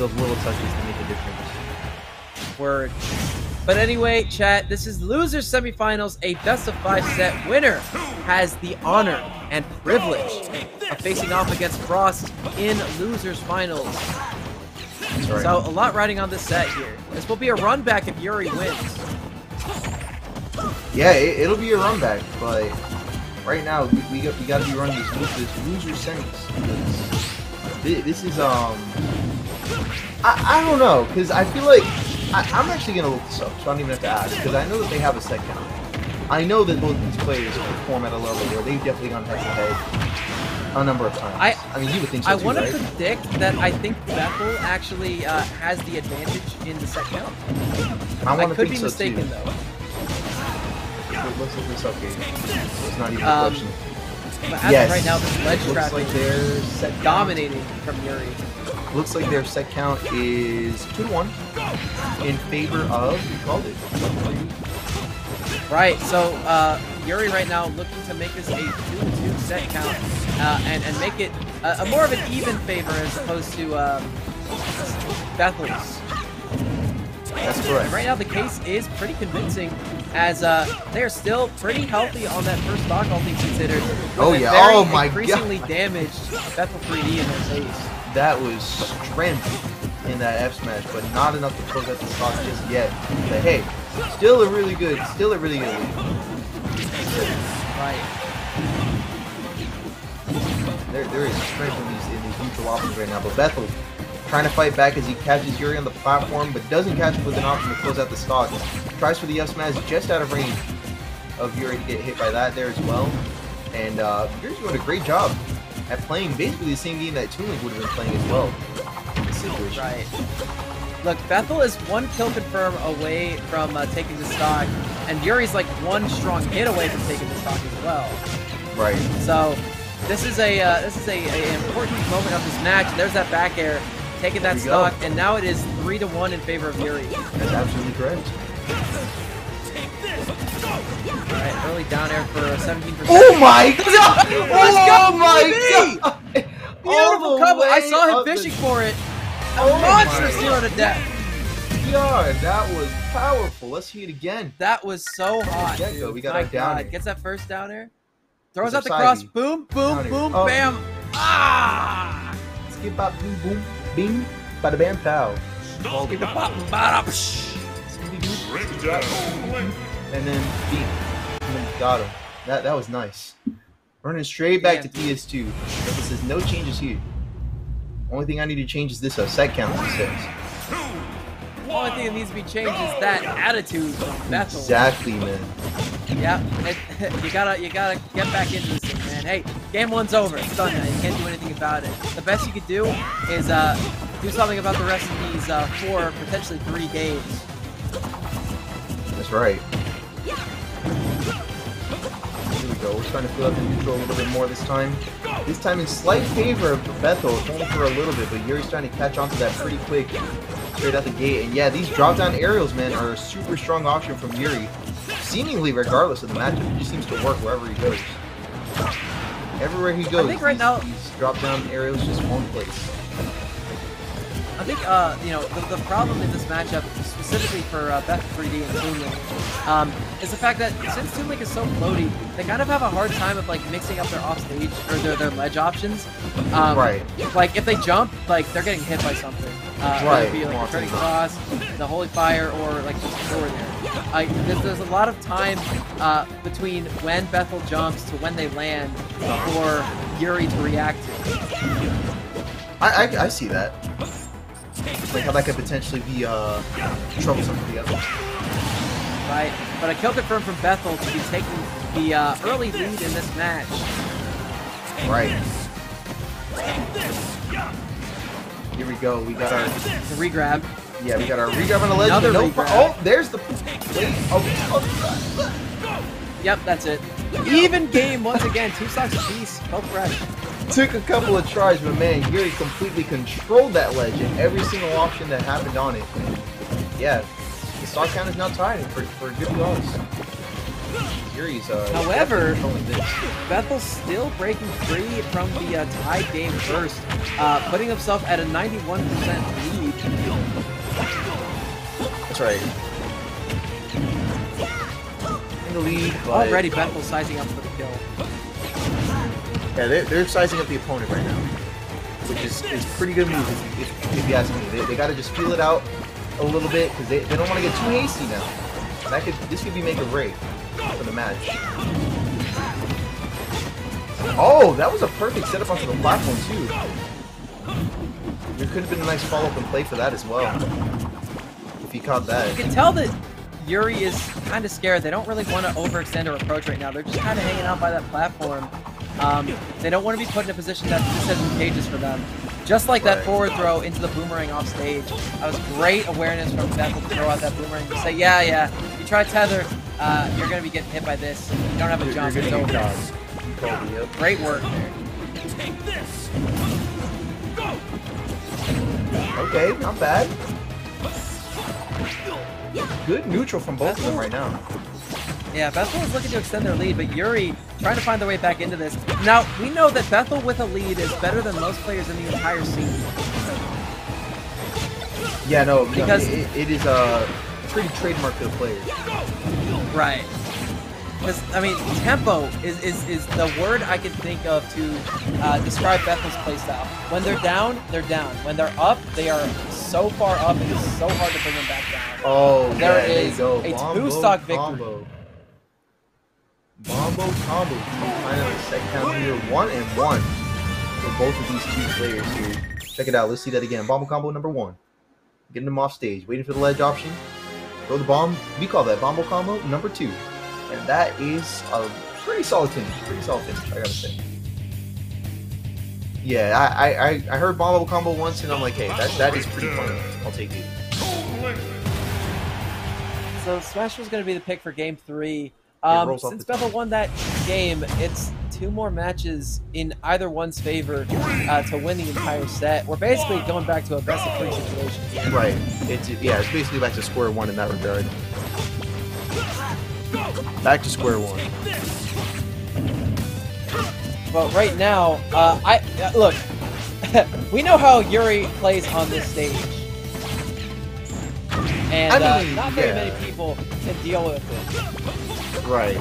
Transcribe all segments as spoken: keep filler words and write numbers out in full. those little touches that make a difference. Word. But anyway, chat, this is Losers Semifinals. A best of five set. Winner has the honor and privilege of facing off against Frost in Losers Finals. Sorry. So a lot riding on this set here. This will be a run back if Yuri wins. Yeah, it, it'll be a run back, but right now we, we, got, we gotta be running this Losers, losers Semis. This, this is, um... I, I don't know, because I feel like... I, I'm actually going to look this up, so I don't even have to ask, because I know that they have a set count. I know that both these players perform at a level where they've definitely gone head-to-head a number of times. I, I mean, you would think so I too, I want right? to predict that I think Bethel actually uh, has the advantage in the set count. I, I could be so mistaken, too. though. Let's look this up, Gabe. It's not even um, a question. But as yes. of right now, this ledge trap like is dominating from Yuri. Looks like their set count is two to one in favor of, you called it. Right, so uh, Yuri right now looking to make this a two to two set count uh, and, and make it a, a more of an even favor as opposed to um, Bethel's. That's correct. And right now the case is pretty convincing as uh, they are still pretty healthy on that first stock, all things considered. Oh yeah, very oh my increasingly God. damaged Bethel three D in their face. That was strength in that F smash, but not enough to close out the stock just yet. But hey, still a really good, still a really good lead. Right. There, there is strength in these in these neutral options right now. But Bethel trying to fight back as he catches Yuri on the platform, but doesn't catch him with an option to close out the stock. Tries for the F smash just out of range of Yuri to get hit by that there as well. And uh, Yuri's doing a great job at playing basically the same game that Toon Link would have been playing as well. Right. Look, Bethel is one kill confirm away from uh, taking the stock, and Yuri's like one strong hit away from taking the stock as well. Right. So this is a uh, this is a, a important moment of this match. There's that back air, taking that stock, go. and now it is three to one in favor of Yuri. That's absolutely correct. Alright, early down air for seventeen percent. Oh my God! Oh my God! Beautiful combo! I saw him fishing for it! A monster steal to death! God, that was powerful. Let's see it again. That was so hot. Dude. We got our down air. Gets that first down air. Throws out the cross. Boom, boom, boom, bam. Ah! Skip bop, boom, boom, bing, bada bam, pow. Skip bop, bada psh. And then beat and then got him. That that was nice. Running straight back yeah. to P S two. But this is no changes here. Only thing I need to change is this uh, set count. It says. The only thing that needs to be changed is that attitude from Bethel. Exactly, man. Yeah, it, you gotta you gotta get back into this thing, man. Hey, game one's over. It's done now. You can't do anything about it. The best you can do is uh do something about the rest of these uh, four, potentially three games. That's right. Go. We're trying to fill out the neutral a little bit more this time. This time in slight favor of Bethel, only for a little bit, but Yuri's trying to catch onto that pretty quick, straight out the gate. And yeah, these drop-down aerials, man, are a super strong option from Yuri. Seemingly regardless of the matchup, it just seems to work wherever he goes. Everywhere he goes, I think right these, now, these drop-down aerials just won't place. I think, uh, you know, the, the problem in this matchup, specifically for uh, Bethel three D and Toon Link, um, is the fact that since Toon Link is so floaty, they kind of have a hard time of, like, mixing up their offstage, or their, their ledge options. Um, right. Like, if they jump, like, they're getting hit by something. Uh, right. It would be, like, a turning cross, the Holy Fire, or, like, just over there. Uh, there's, there's a lot of time uh, between when Bethel jumps to when they land for Yuri to react to. I, I, I see that. Like how that could potentially be uh, troublesome for the others. Right, but a kill confirm from Bethel to be taking the uh, early lead in this match. Right. Here we go. We got our the regrab. Yeah, we got our regrab on the ledge. Another no oh, there's the. Oh, oh. Yep, that's it. Even game once again. Two stocks apiece. Both fresh. Took a couple of tries, but man, Yuri completely controlled that ledge and every single option that happened on it. Yeah, the stock count is now tied for, for good cause. Yuri's, uh, however, Bethel's still breaking free from the uh, tie game first, uh, putting himself at a ninety-one percent lead. That's right. In the lead, but... already Bethel sizing up for the kill. Yeah, they're, they're sizing up the opponent right now, which is, is pretty good move if, if, if you ask me. They, they got to just feel it out a little bit because they, they don't want to get too hasty now. That could, this could be make or break for the match. Oh, that was a perfect setup onto the platform too. There could have been a nice follow-up and play for that as well if he caught that. You can tell that Yuri is kind of scared. They don't really want to overextend or approach right now. They're just kind of hanging out by that platform. Um, they don't want to be put in a position that's disadvantageous for them. Just like right. that forward throw into the boomerang off stage. That was great awareness from Bethel to throw out that boomerang and say, yeah, yeah, you try tether, uh, you're going to be getting hit by this. You don't have a jump. It's over. Yeah. Great work there. Take this. Go. Okay, not bad. Good neutral from both Bethel. of them right now. Yeah, Bethel is looking to extend their lead, but Yuri trying to find their way back into this. Now, we know that Bethel with a lead is better than most players in the entire scene. Yeah, no, because no, it, it is a pretty trademark to the players. Right. Because, I mean, tempo is, is, is the word I can think of to uh, describe Bethel's playstyle. When they're down, they're down. When they're up, they are so far up, it is so hard to bring them back down. Oh, there yeah, is there you go. a two-stock victory. Combo. Bombo combo. Finally, second time here, one and one for both of these two players here. Check it out. Let's see that again. Bombo combo number one. Getting them off stage, waiting for the ledge option. Throw the bomb. We call that bombo combo number two. And that is a pretty solid finish. Pretty solid finish, I gotta say. Yeah, I I I heard bombo combo once, and I'm like, hey, that that is pretty funny. I'll take it. So Smashville's gonna be the pick for game three. Um, since Bethel won that game, it's two more matches in either one's favor uh, to win the entire set. We're basically going back to a best of three situation. Right. It's, yeah, it's basically back to square one in that regard. Back to square one. But right now, uh, I uh, look, we know how Yuri plays on this stage. And I mean, uh, not very yeah. many people can deal with it. Right.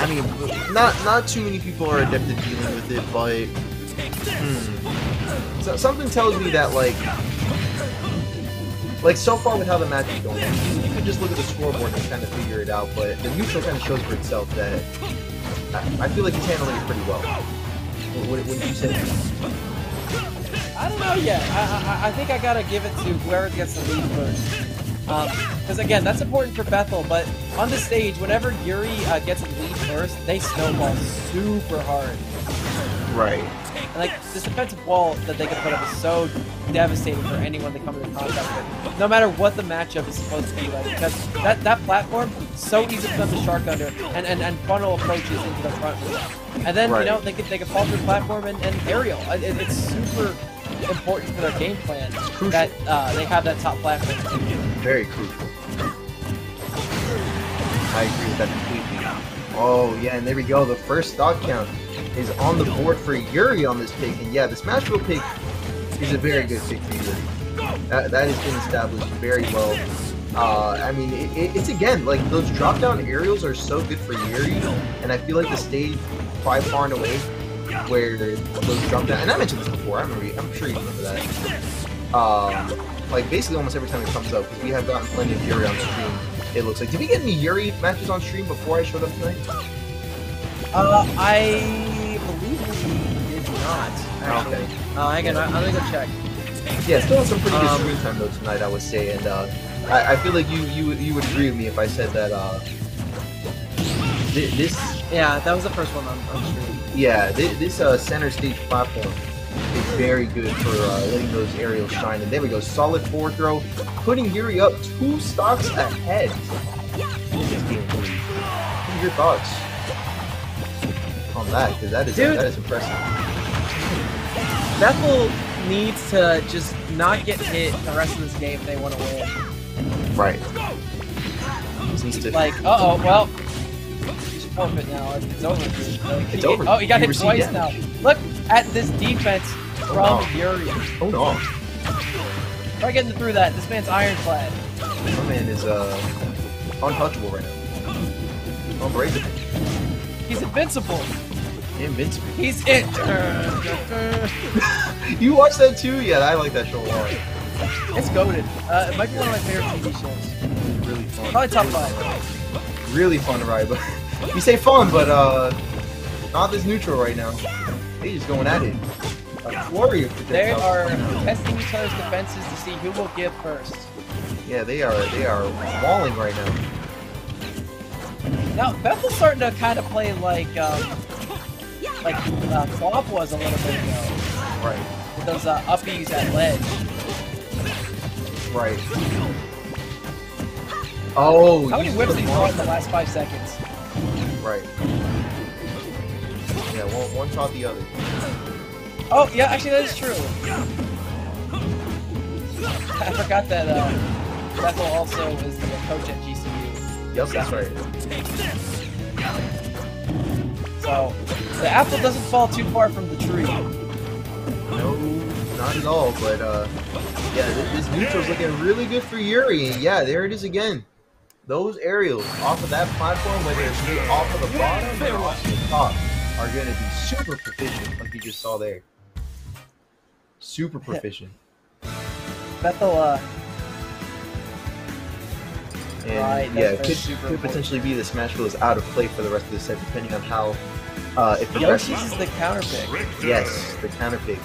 I mean, not not too many people are adept at dealing with it, but hmm. so, something tells me that like, like so far with how the match is going, you could just look at the scoreboard and kind of figure it out. But the neutral kind of shows for itself that I, I feel like he's handling it pretty well. What would you say? I don't know yet. I, I I think I gotta give it to whoever gets the lead first. Because um, again, that's important for Bethel. But on the stage, whenever Yuri uh, gets the lead first, they snowball super hard. Right. And like this defensive wall that they can put up is so devastating for anyone they come into contact with, no matter what the matchup is supposed to be like. Because that that platform so easy for them to shark under and and and funnel approaches into the front room. And then right. you know they can they can fall through the platform and, and aerial. It, it's super important for their game plan that uh, they have that top platform. Very crucial. I agree with that completely. Oh yeah, and there we go. The first stock count is on the board for Yuri on this pick, and yeah, the Smashville pick is a very good pick for Yuri. That, that has been established very well. Uh, I mean, it, it, it's again, like, those drop-down aerials are so good for Yuri, and I feel like the stage by far and away where those drop down, and I mentioned this before, I remember, I'm sure you remember that. Um, like basically almost every time it comes up, because we have gotten plenty of Yuri on stream, it looks like. Did we get any Yuri matches on stream before I showed up tonight? Uh, I believe we did not, actually. Okay. Uh, hang on, I'm gonna go check. Yeah, still had some pretty good um, stream time though tonight, I would say, and uh, I, I feel like you, you, you would agree with me if I said that, uh, this... Yeah, that was the first one on, on stream. Yeah, this, this uh, center stage platform is very good for uh, letting those aerials shine. And there we go, solid forward throw, putting Yuri up two stocks ahead. What are your thoughts on that? Because that is Dude, that is impressive. Bethel needs to just not get hit the rest of this game if they want to win. Right. Like, uh oh, well, he's forfeit now. It's over. Like, it's he, over. Oh, he got you hit twice damage. Now. Look at this defense from oh, no. Yuri. Oh no! Try getting through that. This man's ironclad. My man is uh untouchable right now. Unbreakable. He's invincible. Invincible. He's it. You watch that too? Yeah, I like that show a lot. It's goated. Uh, it might be one of my favorite T V shows. Really fun. Probably top five. Really fun to ride, but you say fun, but uh, not this neutral right now. They just going at it. A warrior. They are testing each other's defenses to see who will give first. Yeah, they are. They are walling right now. Now Bethel's starting to kind of play like um, like uh, Bob was a little bit ago. Right. With those uh, uppies at ledge. Right. Oh, how many whips did he throw in the last five seconds? Right. Yeah, one, one shot the other. Oh, yeah, actually that is true. I forgot that uh, Bethel also is the coach at G C U. Yep, that's right. So, the apple doesn't fall too far from the tree. No, not at all, but uh... yeah, this, this neutral's looking really good for Yuri. Yeah, there it is again. Those aerials off of that platform, whether it's off of the bottom or off of the top, are going to be super proficient, like you just saw there. Super proficient. Bethel, uh... and, right, yeah, it could, super could potentially be the Smashville is out of play for the rest of the set, depending on how... Uh, if the Yoshi's is the counter pick. Yes, the counter pick.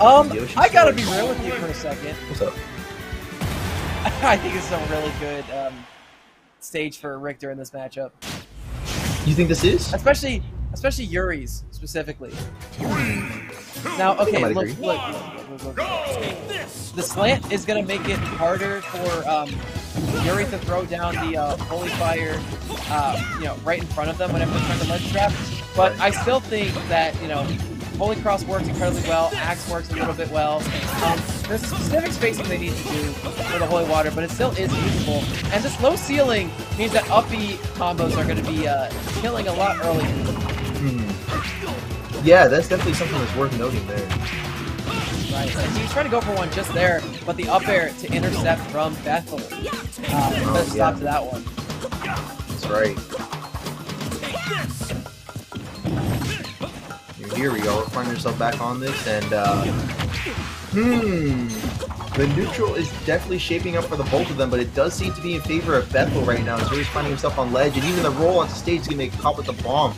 Um, I gotta be real with you for a second. What's up? I think this is a really good um, stage for Richter in this matchup. You think this is? Especially, especially Yuri's specifically. Now, okay, look, look, look, look, look, look. The slant is gonna make it harder for um, Yuri to throw down the uh, holy fire, uh, you know, right in front of them whenever they're trying to ledge trap. But I still think that you know. Holy Cross works incredibly well, Axe works a little bit well. Um, there's specific spacing they need to do for the Holy Water, but it still is usable. And this low ceiling means that uppy combos are going to be uh, killing a lot earlier. Hmm. Yeah, that's definitely something that's worth noting there. Right, and he was trying to go for one just there, but the up air to intercept from Bethel. Uh, oh, let's yeah. stop to that one. That's right. Here we go, find yourself back on this, and uh, hmm, the neutral is definitely shaping up for the both of them, but it does seem to be in favor of Bethel right now, so he's finding himself on ledge, and even the roll onto stage is going to get caught with the bomb.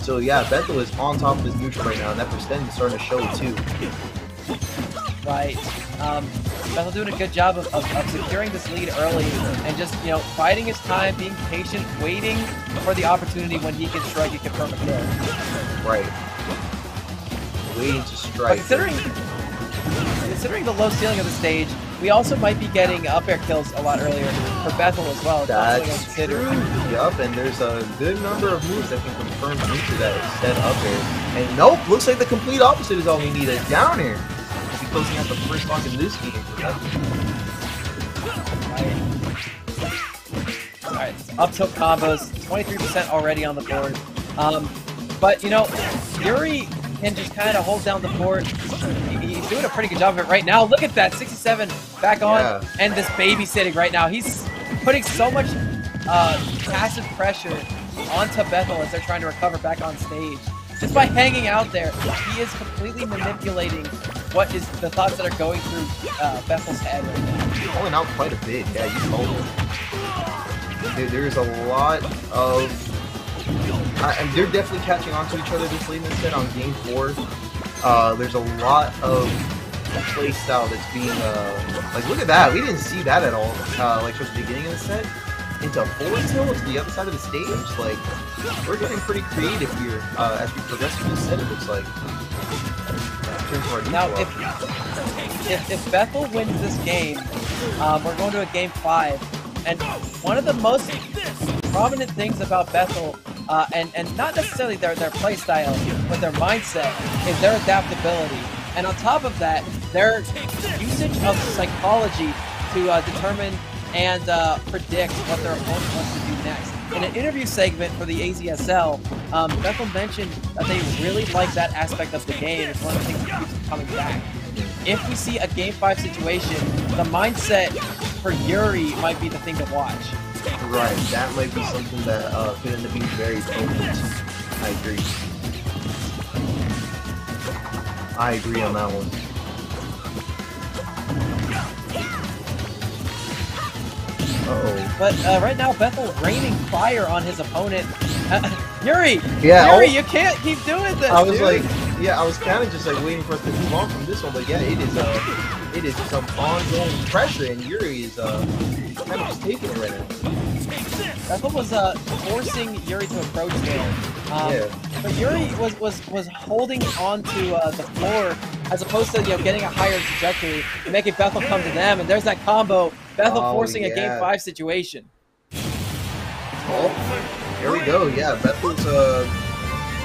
So yeah, Bethel is on top of his neutral right now, and that percent is starting to show too. Right, um, Bethel doing a good job of, of, of securing this lead early, and just, you know, biding his time, being patient, waiting for the opportunity when he can strike and confirm a kill. Right. Waiting to strike. Considering, considering the low ceiling of the stage, we also might be getting up air kills a lot earlier for Bethel as well. That's true. Yup, and there's a good number of moves that can confirm into that set up air. And nope, looks like the complete opposite is all we need. A down air. We'll be closing out the first lock in this game for Bethel. Alright, up tilt combos, twenty-three percent already on the board. Um, but you know, Yuri and just kind of hold down the fort. He's doing a pretty good job of it right now. Look at that, sixty-seven back on, yeah. And this babysitting right now. He's putting so much uh, passive pressure onto Bethel as they're trying to recover back on stage. Just by hanging out there, he is completely manipulating what is the thoughts that are going through uh, Bethel's head right now. He's pulling out quite a bit, yeah, you told him. Dude, there's a lot of... Uh, and they're definitely catching on to each other this late in the set on game four. Uh, there's a lot of play style that's being, uh, like, look at that. We didn't see that at all, uh, like, from the beginning of the set. Into forward tilt to the other side of the stage. Like, we're getting pretty creative here uh, as we progress through the set, it looks like. Now, if, if, if Bethel wins this game, um, we're going to a game five. And one of the most prominent things about Bethel, uh, and, and not necessarily their, their play style, but their mindset, is their adaptability. And on top of that, their usage of psychology to uh, determine and uh, predict what their opponent wants to do next. In an interview segment for the A Z S L, um, Bethel mentioned that they really like that aspect of the game. It's one of the things that keeps coming back. If we see a Game five situation, the mindset for Yuri might be the thing to watch. Right, that might be something that uh, could end up being very potent. I agree. I agree on that one. Uh-oh. But uh, right now, Bethel raining fire on his opponent. Uh, Yuri! Yeah, Yuri, was, you can't keep doing this, I was dude. like, yeah, I was kind of just like waiting for us to move on from this one, but yeah, it is uh, it is some ongoing pressure, and Yuri is uh, kind of just taking it right now. Bethel was uh, forcing Yuri to approach him. Um, yeah. But Yuri was, was, was holding on to uh, the floor as opposed to, you know, getting a higher trajectory and making Bethel come to them, and there's that combo. Bethel oh, forcing yeah. a game five situation. Oh, here we go. Yeah, Bethel's uh,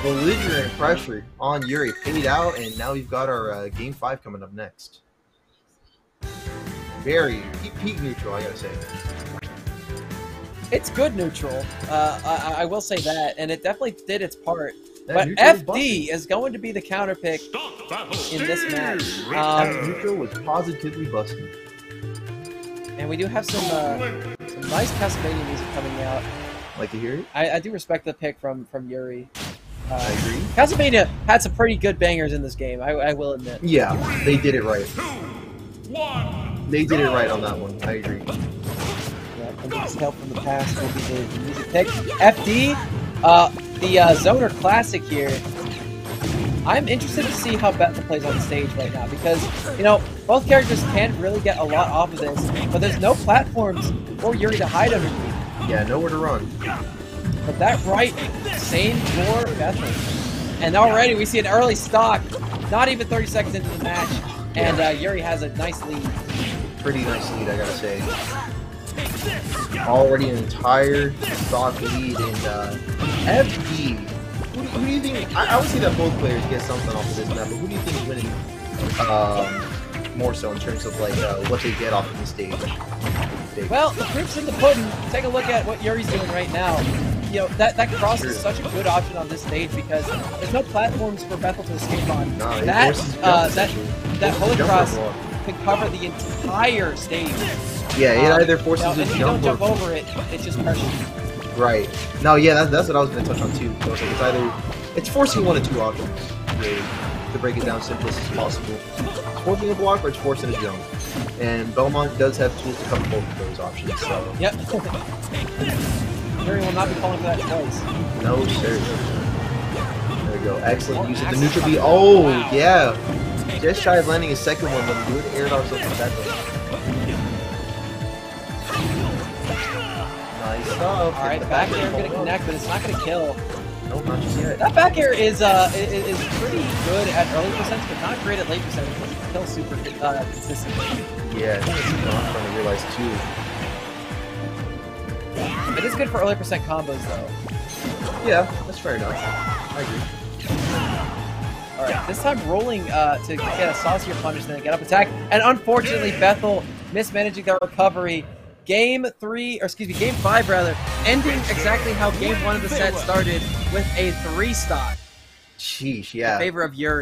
belligerent pressure on Yuri paid out, and now we've got our uh, game five coming up next. Very peak neutral, I gotta say. It's good neutral. Uh, I, I will say that, and it definitely did its part. But F D is going to be the counter pick in this match. Um, that neutral was positively busted. And we do have some, uh, some nice Castlevania music coming out. Like to hear it? I, I do respect the pick from, from Yuri. Uh, I agree. Castlevania had some pretty good bangers in this game, I, I will admit. Yeah, they did it right. Two, one, they did it right on that one, I agree. Yeah, and just help from the past will be the music pick. F D, uh, the uh, Zoner Classic here. I'm interested to see how Bethel plays on the stage right now because, you know, both characters can't really get a lot off of this, but there's no platforms for Yuri to hide underneath. Yeah, nowhere to run. But that right, same for Bethel. And already we see an early stock, not even thirty seconds into the match, and uh, Yuri has a nice lead. Pretty nice lead, I gotta say. Already an entire stock lead, and uh, F D. Who do you think? I, I would say that both players get something off of this map, but who do you think is winning um, more so in terms of like uh, what they get off of the stage? Well, the proof's in the pudding. Take a look at what Yuri's doing right now. You know, that, that cross True. is such a good option on this stage because there's no platforms for Bethel to escape on. Nah, that uh, that that holy cross can cover the entire stage. Yeah, it um, either forces you know, a if jump you don't or... jump over it, it's just pressure. Right. No, yeah, that's, that's what I was going to touch on too. So it's either it's forcing one of two options to break it down simplest as possible. It's forcing a block or it's forcing a jump. And Belmont does have tools to cover both of those options. So. Yep. Yuri will not be calling for that choice. No, seriously. There we go. Excellent use of the neutral B. Oh, wow. Yeah. Just tried landing a second one, but good air dodge off the back. Stuff. All right, the back air going to connect, but it's not going to kill. No, not just yet. That back air is uh is, is pretty good at early percents, but not great at late percents. It can kill super uh, consistently. Yeah, it's not trying to realize too. It is good for early percent combos though. Yeah, that's fair enough. I agree. All right, this time rolling uh, to get a saucier punish than a get up attack, and unfortunately Bethel mismanaging their recovery. Game three, or excuse me, game five rather, ending exactly how game one of the set started with a three stock. Sheesh, yeah. In favor of Yuri.